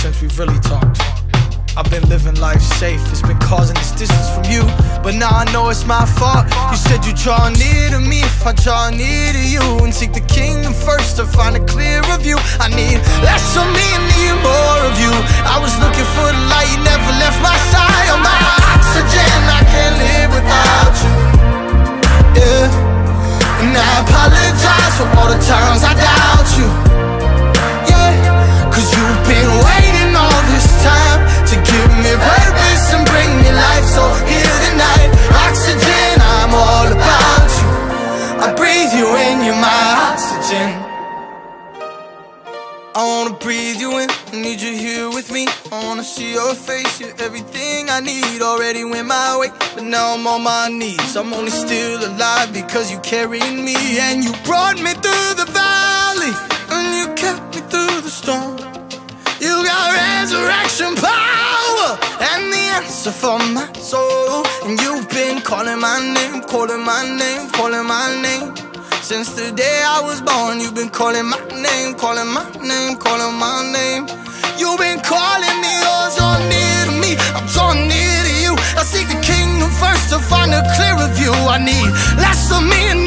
since we really talked. I've been living life safe, it's been causing this distance from you, but now I know it's my fault. You said you draw near to me if I draw near to you, and seek the kingdom first to find a clearer view. I need less of me and need more of you. I was looking for the light, you never left my side. You're my oxygen, I can't live without you. Yeah, and I apologize for all the times I doubt you. Yeah, 'cause you've been waiting all this time to give me purpose and bring me life. So here tonight, oxygen, I'm all about you. I breathe you in, you're my oxygen. I wanna breathe you in, I need you here with me. I wanna see your face, you're everything I need. Already went my way, but now I'm on my knees. I'm only still alive because you carried me, and you brought me through the valley, and you kept me through the storm. You got resurrection power and the answer for my soul. And you've been calling my name, calling my name, calling my name. Since the day I was born, you've been calling my name, calling my name, calling my name. You've been calling me, oh, so near to me, I'm so near to you. I seek the kingdom first to find a clearer view. I need less of me and